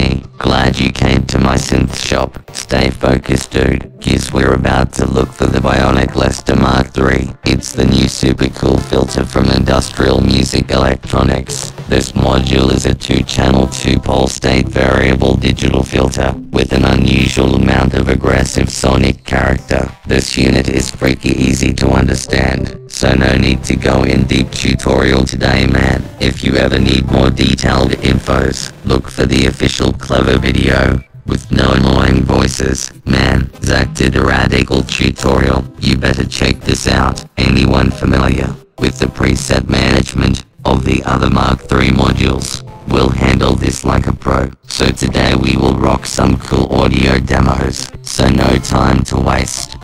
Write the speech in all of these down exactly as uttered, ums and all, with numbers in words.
me. Glad you came to my synth shop. Stay focused, dude. Cause we're about to look for the Bionic Lester Mark three. It's the new super cool filter from Industrial Music Electronics. This module is a two-channel, two-pole state variable digital filter with an unusual amount of aggressive sonic character. This unit is freaky easy to understand, so no need to go in deep tutorial today, man. If you ever need more detailed infos, look for the official Clever video. With no annoying voices. Man, Zach did a radical tutorial. You better check this out. Anyone familiar with the preset management of the other Mark three modules will handle this like a pro. So today we will rock some cool audio demos. So no time to waste.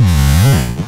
Mm-hmm.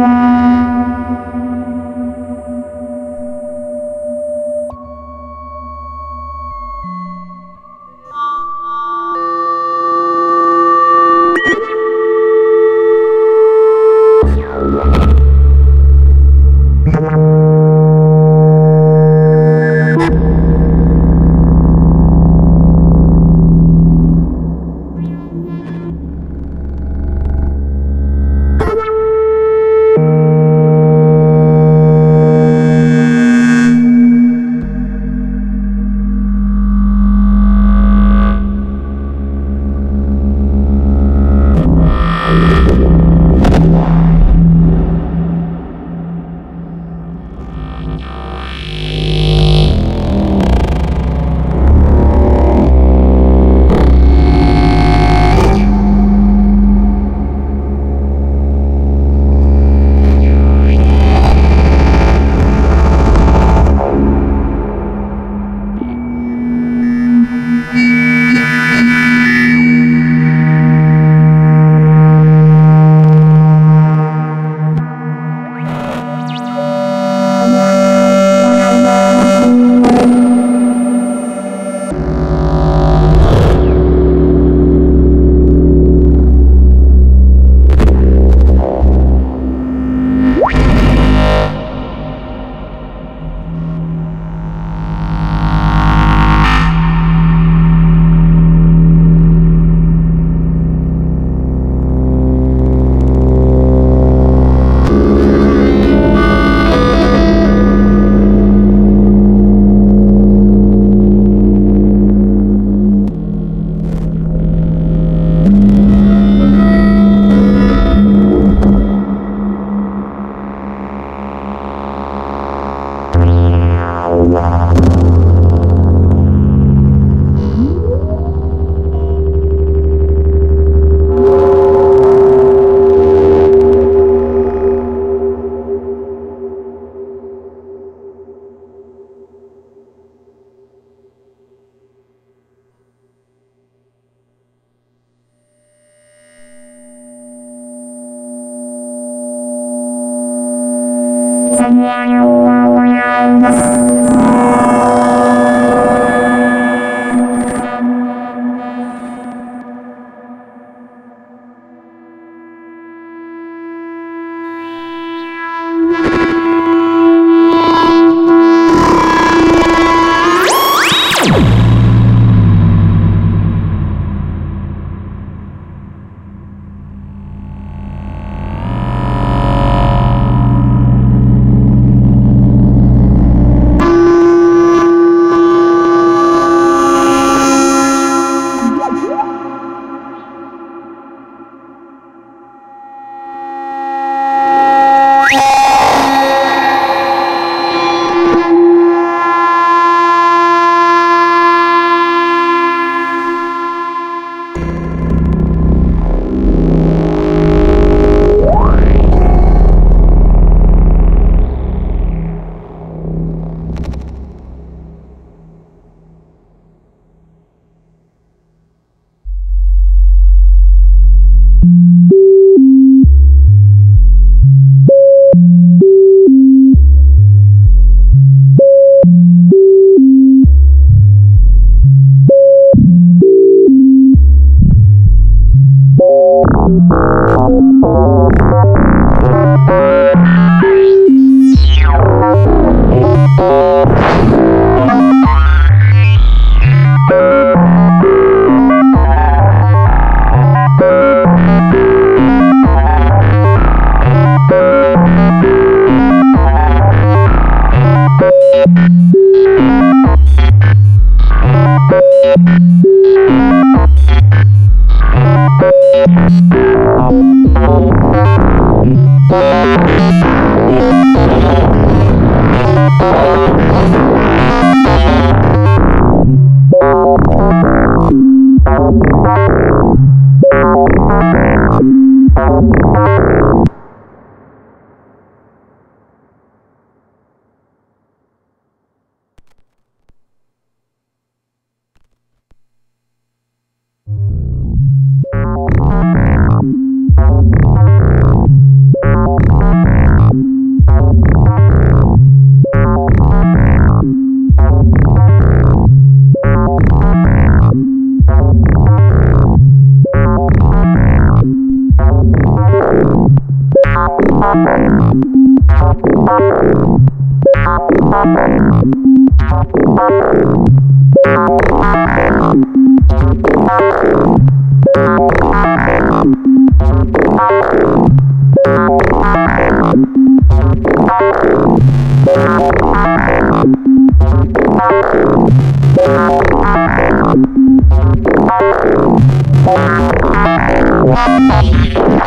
Bye.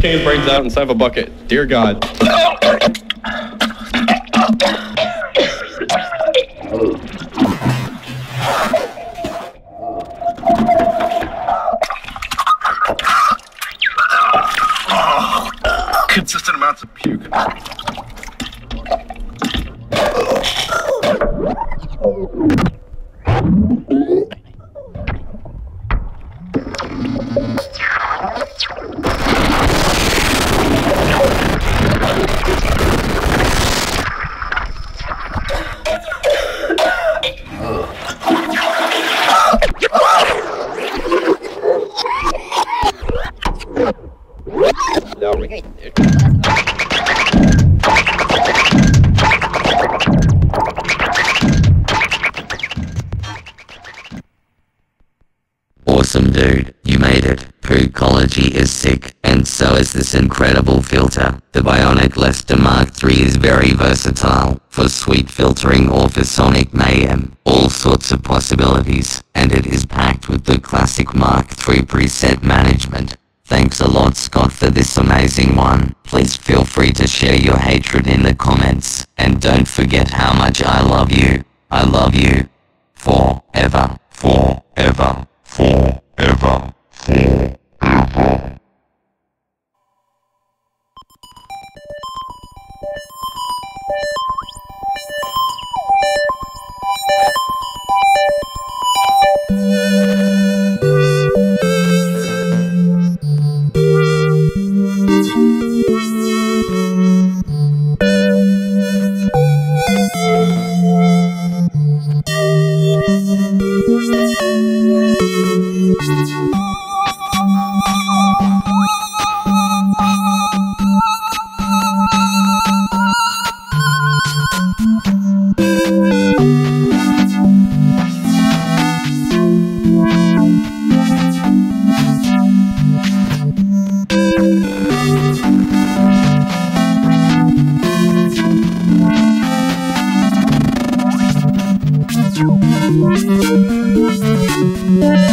Cane brains out inside of a bucket. Dear God. Consistent amounts of puke. Awesome dude, you made it. Pukology is sick, and so is this incredible filter. The Bionic Lester Mark three is very versatile, for sweet filtering or for sonic mayhem, all sorts of possibilities, and it is packed with the classic Mark three preset management. Thanks a lot, Scott, for this amazing one. Please feel free to share your hatred in the comments. And don't forget how much I love you. I love you. Forever. Forever. Forever. Forever. We'll be right back.